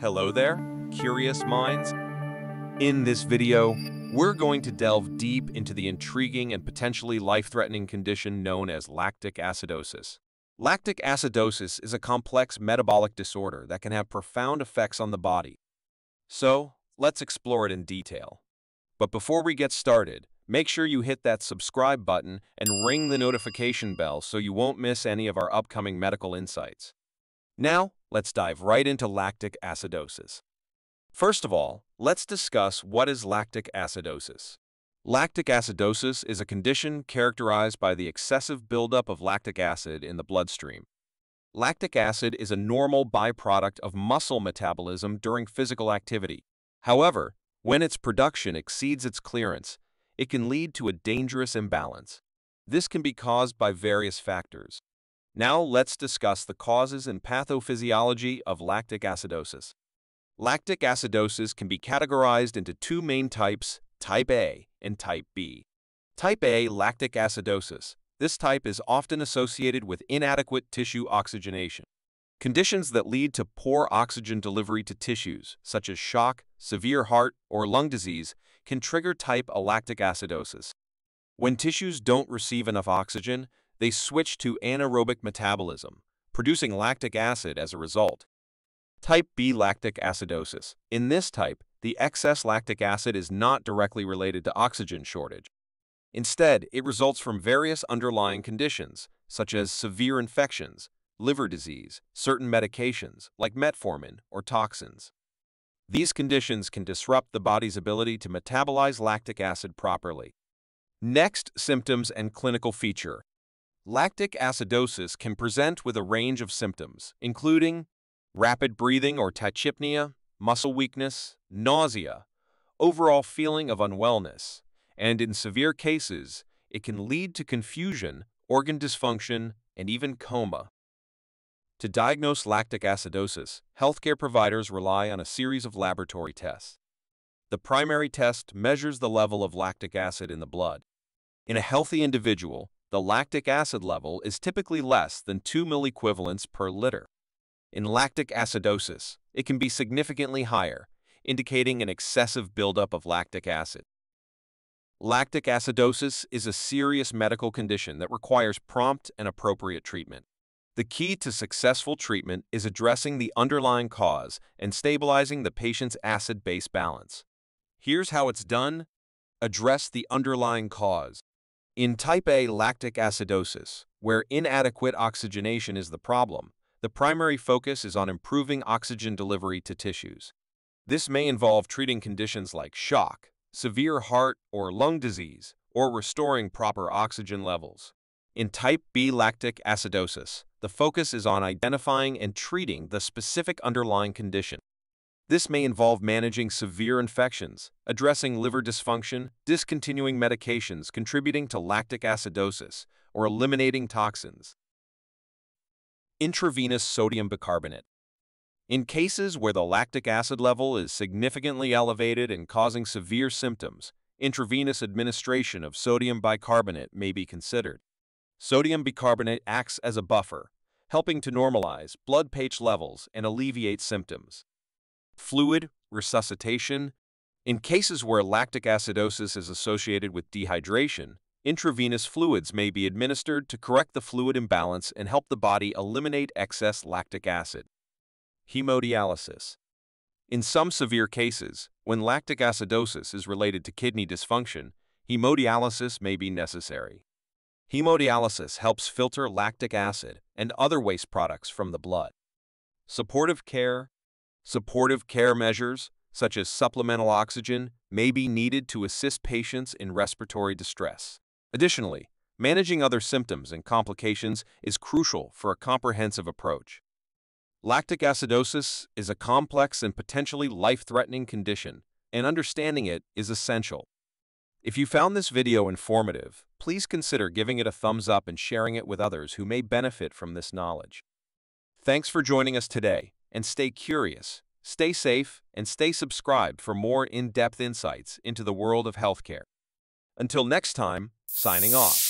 Hello there, curious minds. In this video, we're going to delve deep into the intriguing and potentially life-threatening condition known as lactic acidosis. Lactic acidosis is a complex metabolic disorder that can have profound effects on the body. So, let's explore it in detail. But before we get started, make sure you hit that subscribe button and ring the notification bell so you won't miss any of our upcoming medical insights. Now, let's dive right into lactic acidosis. First of all, let's discuss what is lactic acidosis. Lactic acidosis is a condition characterized by the excessive buildup of lactic acid in the bloodstream. Lactic acid is a normal byproduct of muscle metabolism during physical activity. However, when its production exceeds its clearance, it can lead to a dangerous imbalance. This can be caused by various factors. Now let's discuss the causes and pathophysiology of lactic acidosis. Lactic acidosis can be categorized into two main types, type A and type B. Type A lactic acidosis. This type is often associated with inadequate tissue oxygenation. Conditions that lead to poor oxygen delivery to tissues, such as shock, severe heart, or lung disease, can trigger type A lactic acidosis. When tissues don't receive enough oxygen, they switch to anaerobic metabolism, producing lactic acid as a result. Type B lactic acidosis. In this type, the excess lactic acid is not directly related to oxygen shortage. Instead, it results from various underlying conditions, such as severe infections, liver disease, certain medications, like metformin or toxins. These conditions can disrupt the body's ability to metabolize lactic acid properly. Next, symptoms and clinical feature. Lactic acidosis can present with a range of symptoms, including rapid breathing or tachypnea, muscle weakness, nausea, overall feeling of unwellness, and in severe cases, it can lead to confusion, organ dysfunction, and even coma. To diagnose lactic acidosis, healthcare providers rely on a series of laboratory tests. The primary test measures the level of lactic acid in the blood. In a healthy individual, the lactic acid level is typically less than 2 milliequivalents per liter. In lactic acidosis, it can be significantly higher, indicating an excessive buildup of lactic acid. Lactic acidosis is a serious medical condition that requires prompt and appropriate treatment. The key to successful treatment is addressing the underlying cause and stabilizing the patient's acid-base balance. Here's how it's done. Address the underlying cause. In type A lactic acidosis, where inadequate oxygenation is the problem, the primary focus is on improving oxygen delivery to tissues. This may involve treating conditions like shock, severe heart or lung disease, or restoring proper oxygen levels. In type B lactic acidosis, the focus is on identifying and treating the specific underlying condition. This may involve managing severe infections, addressing liver dysfunction, discontinuing medications contributing to lactic acidosis, or eliminating toxins. Intravenous sodium bicarbonate. In cases where the lactic acid level is significantly elevated and causing severe symptoms, intravenous administration of sodium bicarbonate may be considered. Sodium bicarbonate acts as a buffer, helping to normalize blood pH levels and alleviate symptoms. Fluid resuscitation. In cases where lactic acidosis is associated with dehydration, intravenous fluids may be administered to correct the fluid imbalance and help the body eliminate excess lactic acid. Hemodialysis. In some severe cases, when lactic acidosis is related to kidney dysfunction, hemodialysis may be necessary. Hemodialysis helps filter lactic acid and other waste products from the blood. Supportive care. Supportive care measures, such as supplemental oxygen, may be needed to assist patients in respiratory distress. Additionally, managing other symptoms and complications is crucial for a comprehensive approach. Lactic acidosis is a complex and potentially life-threatening condition, and understanding it is essential. If you found this video informative, please consider giving it a thumbs up and sharing it with others who may benefit from this knowledge. Thanks for joining us today. And stay curious, stay safe, and stay subscribed for more in-depth insights into the world of healthcare. Until next time, signing off.